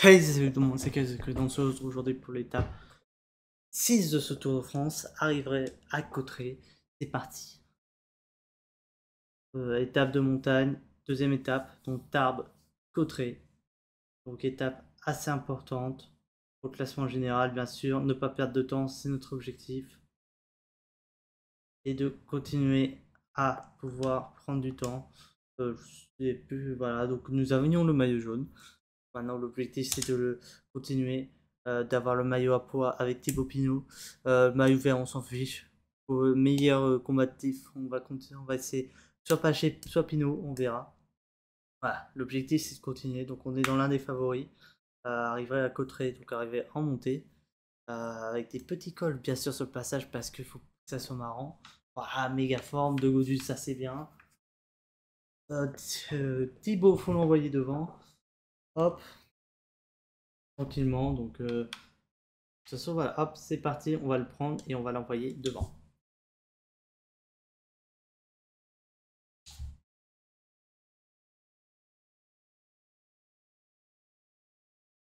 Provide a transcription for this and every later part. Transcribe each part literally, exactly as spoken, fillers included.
Hey, salut tout le monde, c'est Kazuku Danseuse. Aujourd'hui pour l'étape six de ce Tour de France, arriverait à Cauterets. C'est parti. Euh, étape de montagne, deuxième étape, donc Tarbes, Cauterets. Donc étape assez importante pour le classement général, bien sûr. Ne pas perdre de temps, c'est notre objectif. Et de continuer à pouvoir prendre du temps. Euh, je sais plus, voilà, donc nous avions le maillot jaune. Maintenant, l'objectif c'est de le continuer, euh, d'avoir le maillot à poids avec Thibaut Pinot. Euh, maillot vert, on s'en fiche. Pour le meilleur euh, combatif, on va continuer, on va essayer soit Paché, soit Pinot, on verra. Voilà, l'objectif c'est de continuer. Donc, on est dans l'un des favoris. Euh, arriver à Cauterets, donc arriver en montée. Euh, avec des petits cols, bien sûr, sur le passage parce qu'il faut que ça soit marrant. Voilà, méga forme de Gaudu, ça c'est bien. Euh, Thibaut, faut l'envoyer devant. Hop, tranquillement, donc euh, de toute façon voilà, hop, c'est parti, on va le prendre et on va l'envoyer devant.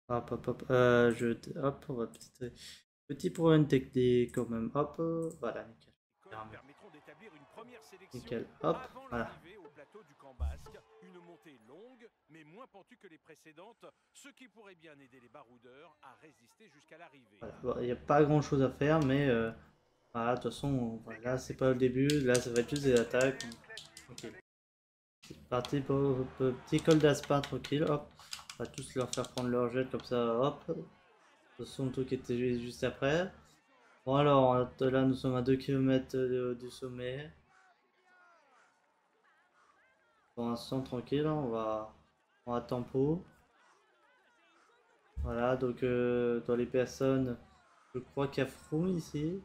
Hop, hop, hop, euh, je, hop, on va petit, petit problème technique quand même, hop, euh, voilà, nickel. Nickel, hop, voilà. Une montée longue mais moins pentue que les précédentes, ce qui pourrait bien aider les baroudeurs à résister jusqu'à l'arrivée. Il n'y a pas grand chose à faire, mais euh, voilà, de toute façon, là c'est pas le début, là ça va être juste des attaques. Okay. C'est parti pour le petit col d'aspar tranquille, hop, on va tous leur faire prendre leur jet comme ça, hop. De toute façon, le truc était juste après. Bon, alors là nous sommes à deux kilomètres du sommet. Pour l'instant tranquille, on va, on va tempo. Voilà, donc euh, dans les personnes, je crois qu'il y a Froome ici.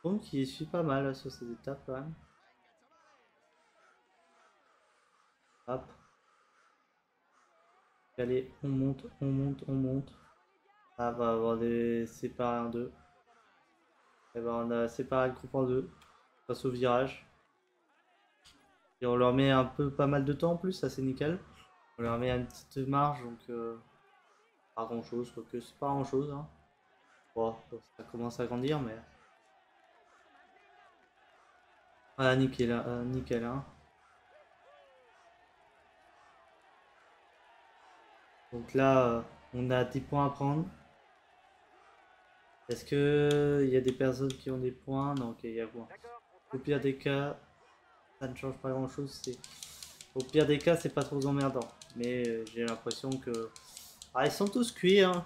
Froome qui suit pas mal là, sur ces étapes quand même. Hop. Allez, on monte, on monte, on monte. Ah, on va avoir des séparés en deux. Et ben on a séparé le groupe en deux. Face au virage. Et on leur met un peu pas mal de temps en plus, ça c'est nickel. On leur met une petite marge, donc euh, pas grand chose, quoique c'est pas grand chose. Hein. Bon, ça commence à grandir, mais. Voilà, nickel, euh, nickel. Hein. Donc là, euh, on a dix points à prendre. Est-ce que il y a des personnes qui ont des points? Non, ok, il y a quoi? Au pire des cas. Ça ne change pas grand chose, c'est au pire des cas c'est pas trop emmerdant, mais euh, j'ai l'impression que ah, ils sont tous cuits hein.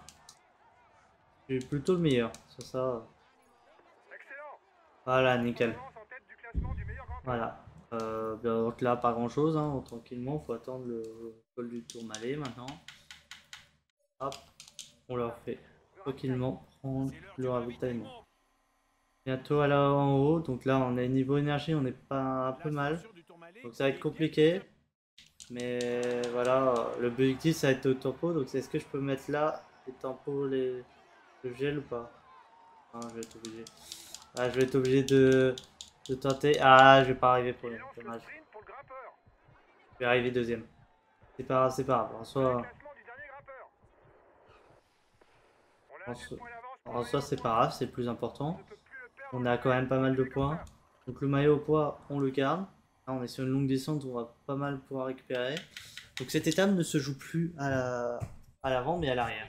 Je suis plutôt le meilleur sur ça. Excellent. Voilà, nickel. Voilà, euh, donc là pas grand chose hein. Tranquillement, faut attendre le col du Tourmalet maintenant. Hop, on leur fait tranquillement prendre le ravitaillement. Bientôt à la en haut, donc là on est niveau énergie, on est pas un peu mal, donc ça va être compliqué, mais voilà, le objectif ça va être au tempo, donc est-ce que je peux mettre là les tempos, les... le gel ou pas? Ah, je vais être obligé, ah, je vais être obligé de... de tenter, ah je vais pas arriver pour le dommage, je vais arriver deuxième, c'est pas grave, c'est pas grave, en soi, en soi, en soi c'est pas grave, c'est plus important. On a quand même pas mal de points. Donc le maillot au poids, on le garde. Là, on est sur une longue descente, on va pas mal pouvoir récupérer. Donc cette étape ne se joue plus à l'avant, la... à mais à l'arrière.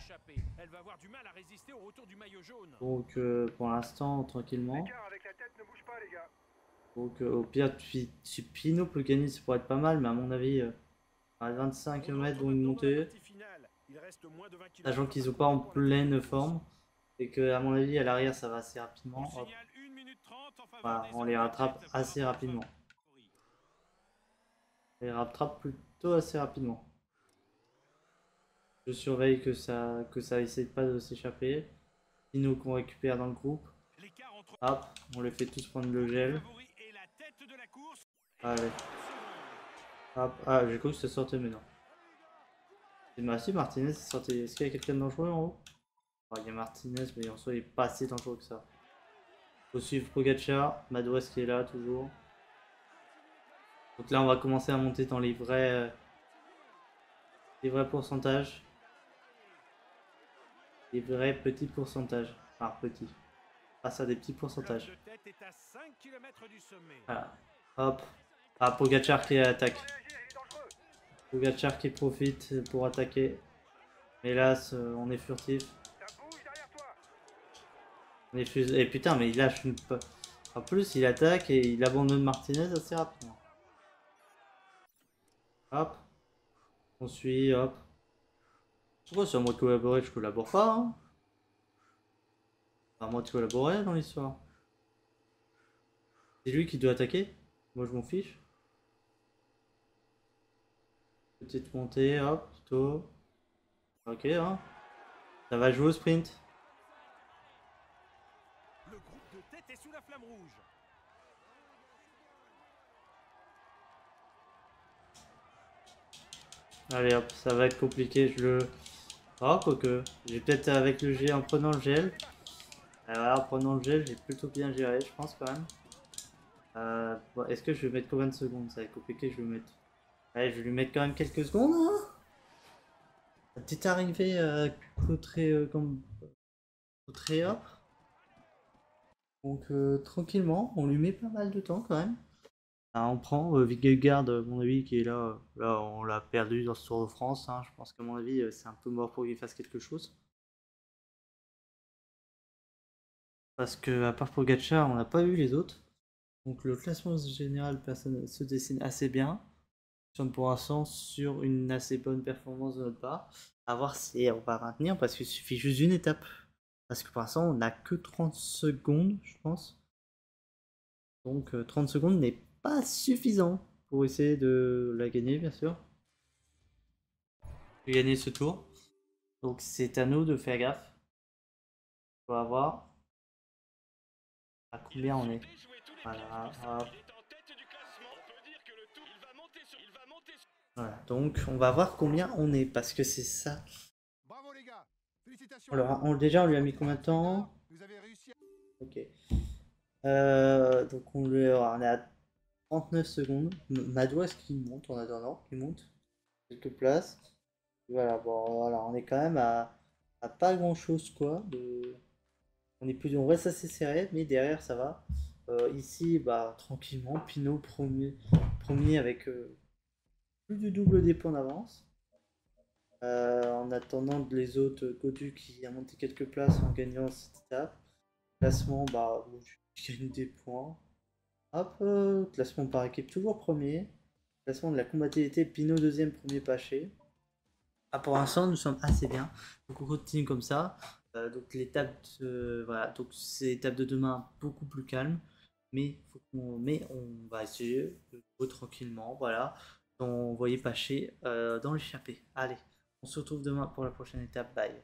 Donc euh, pour l'instant, tranquillement. Donc euh, au pire, si Pinot peut gagner, ça pourrait être pas mal. Mais à mon avis, euh, à vingt-cinq kilomètres, dont une montée. Sachant qu'ils sont pas en pleine forme. Et que à mon avis, à l'arrière, ça va assez rapidement. Hop. Voilà, on les rattrape assez rapidement. On les rattrape plutôt assez rapidement. Je surveille que ça que ça essaie pas de s'échapper. Pinot qu'on récupère dans le groupe. Hop, on les fait tous prendre le gel. Allez. Hop, ah, j'ai cru que ça sortait maintenant. C'est merci Martinez, ça sortait. Est-ce qu'il y a quelqu'un de dangereux en haut? Il y a Martinez, mais en soi il est pas si dangereux que ça. Faut suivre Pogacar, Madouas qui est là toujours. Donc là on va commencer à monter dans les vrais, les vrais pourcentages. des vrais petits pourcentages. Alors petits. Grâce à des petits pourcentages. Voilà. Hop. Ah, Pogacar qui attaque. Pogacar qui profite pour attaquer. Hélas, on est furtif. On est fus... Et putain, mais il lâche une... En plus, il attaque et il abandonne Martinez assez rapidement. Hop. On suit, hop. Pourquoi c'est à moi de collaborer? Je collabore pas. Hein. C'est à moi de collaborer dans l'histoire. C'est lui qui doit attaquer. Moi, je m'en fiche. Petite montée, hop, plutôt. Ok, hein. Ça va jouer au sprint. Le groupe de tête est sous la flamme rouge. Allez hop, ça va être compliqué, je le... Oh, quoique, j'ai peut-être avec le gel, en prenant le gel. Alors, en prenant le gel, j'ai plutôt bien géré, je pense quand même. Euh, bon, est-ce que je vais mettre combien de secondes? Ça va être compliqué, je vais mettre... Allez, je vais lui mettre quand même quelques secondes, hein. La petite arrivée euh, très, euh, comme... très hop. Donc, euh, tranquillement, on lui met pas mal de temps quand même. Ah, on prend euh, Vingegaard, à mon avis, qui est là. Euh, là, on l'a perdu dans ce Tour de France. Hein, je pense qu'à mon avis, euh, c'est un peu mort pour qu'il fasse quelque chose. Parce que à part Pogacar, on n'a pas eu les autres. Donc le classement général personne, se dessine assez bien. Nous sommes pour l'instant sur une assez bonne performance de notre part. À voir si on va maintenir, parce qu'il suffit juste d'une étape. Parce que pour l'instant, on n'a que trente secondes, je pense. Donc euh, trente secondes n'est pas... pas suffisant pour essayer de la gagner, bien sûr, de gagner ce tour. Donc c'est à nous de faire gaffe. On va voir à combien on est. Voilà, voilà, donc on va voir combien on est, parce que c'est ça. Alors on, déjà on lui a mis combien de temps? Ok, euh, donc on lui on a trente-neuf secondes, Madouas qui monte en attendant, qui monte quelques places. Voilà, bon, voilà, on est quand même à, à pas grand chose quoi. De... On est plus, on reste assez serré, mais derrière ça va. Euh, ici, bah tranquillement, Pinot premier, premier avec euh, plus du double des points d'avance. Euh, en attendant les autres, Gaudu qui a monté quelques places en gagnant cette étape. Classement, bah je gagne des points. Hop, euh, classement par équipe, toujours premier. Classement de la combativité, Pinot deuxième, premier Paché. Ah, pour l'instant, nous sommes assez bien. Donc on continue comme ça. Euh, donc l'étape, de... voilà. Donc c'est l'étape de demain, beaucoup plus calme. Mais, faut on... Mais on va essayer de tranquillement, voilà. D'envoyer Paché euh, dans l'échappée. Allez, on se retrouve demain pour la prochaine étape. Bye.